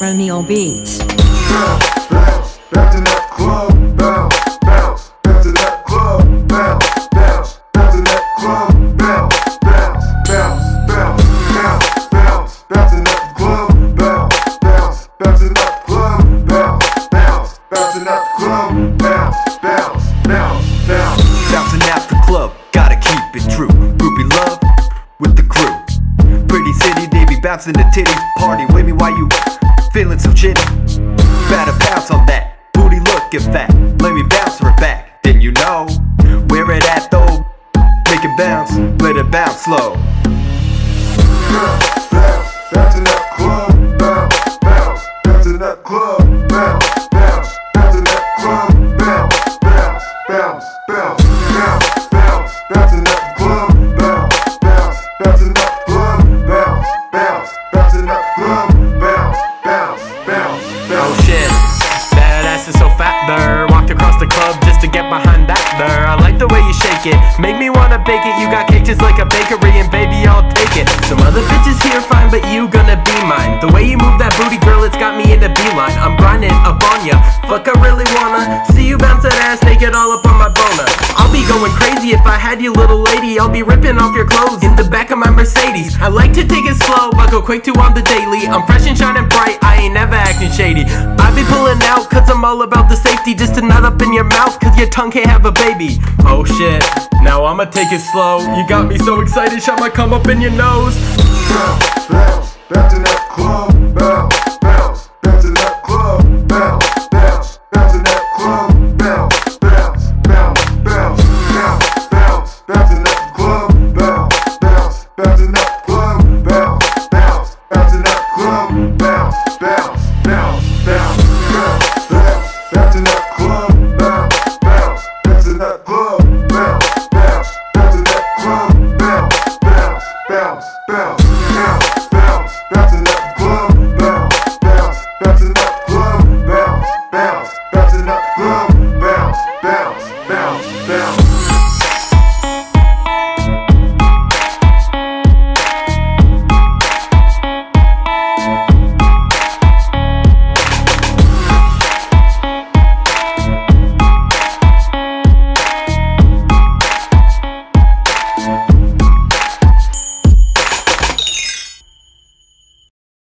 Romeo Beats. Bounce, back to that club. Bounce, back to that club. Bounce, back to that club. Bounce, back to that club. Bounce, back to that club. Bounce, back to that club. Bounce. Bouncing at the club, gotta keep it true. Groupie love with the crew. Pretty city, they be bouncing the titties. Party with me while you feeling so shitty, better bounce on that booty looking fat. Let me bounce her back, then you know where it at though. Make it bounce, let it bounce slow. Bounce, bounce, bounce in that club. Bounce, bounce in that club. Bounce, bounce in that club. Bounce, bounce in that club. Bounce, bounce in that club. Bounce in that club. Bounce. Oh shit, that ass is so fat there. Walked across the club just to get behind that there. I like the way you shake it, make me wanna bake it. You got cake just like a bakery and baby I'll take it. Some other bitches here fine but you gonna be mine. The way you move that booty girl it's got me in a beeline. I'm grinding up on ya, fuck I really wanna see you bounce that ass naked all up on my boner. I'll be going crazy if I had you little lady. I'll be ripping off your clothes in the back of my Mercedes. I like to take it slow but go quick too on the daily. I'm fresh and shining bright, I ain't never acting shady. I be pulling out cause I'm all about the safety. Just to nut up in your mouth cause your tongue can't have a baby. Oh shit, now I'ma take it slow. You got me so excited, shot my cum up in your nose. Bounce, bounce, back to that club. Bounce.